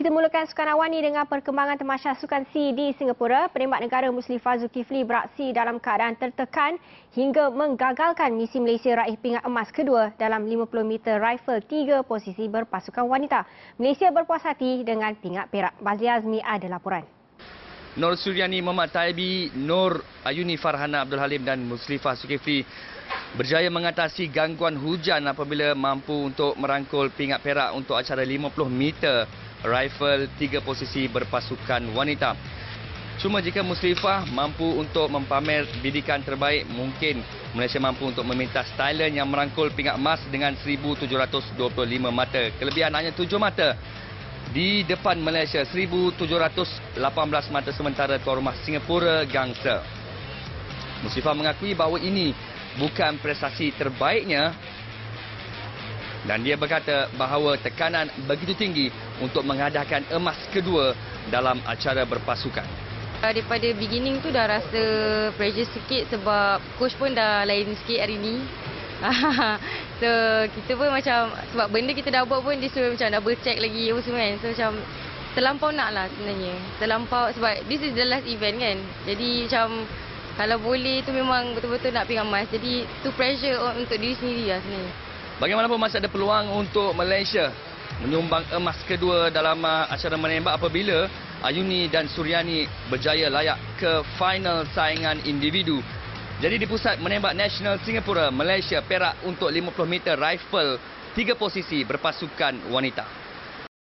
Kita mulakan Sukan Awani dengan perkembangan temasya Sukan SEA di Singapura. Penembak negara Muslifah Zulkifli beraksi dalam keadaan tertekan hingga menggagalkan misi Malaysia raih pingat emas kedua dalam 50m rifle 3 posisi berpasukan wanita. Malaysia berpuas hati dengan pingat perak. Bazli Azmi ada laporan. Nur Suryani, Mohammad Taibi, Nur Auni Farhana Abdul Halim dan Muslifah Zulkifli berjaya mengatasi gangguan hujan apabila mampu untuk merangkul pingat perak untuk acara 50m rifle 3 posisi berpasukan wanita. Cuma jika Muslifah mampu untuk mempamer bidikan terbaik, mungkin Malaysia mampu untuk memintas Thailand yang merangkul pingat emas dengan 1,725 mata. Kelebihan hanya 7 mata di depan Malaysia, 1,718 mata sementara tuan rumah Singapura gangster. Muslifah mengakui bahawa ini bukan prestasi terbaiknya dan dia berkata bahawa tekanan begitu tinggi untuk mengadakan emas kedua dalam acara berpasukan. Daripada beginning tu dah rasa pressure sikit sebab coach pun dah lain sikit hari ni. So kita pun macam sebab benda kita dah buat pun dia suruh macam double check lagi apa semua kan. So macam terlampau nak lah sebenarnya. Terlampau sebab this is the last event kan. Jadi macam kalau boleh tu memang betul-betul nak pingat emas. Jadi tu pressure untuk diri sendiri lah sebenarnya. Bagaimanapun masih ada peluang untuk Malaysia menyumbang emas kedua dalam acara menembak apabila Auni dan Suryani berjaya layak ke final saingan individu. Jadi di pusat menembak nasional Singapura, Malaysia perak untuk 50m rifle 3 posisi berpasukan wanita.